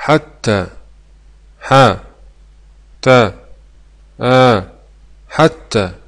حتى حتى حتى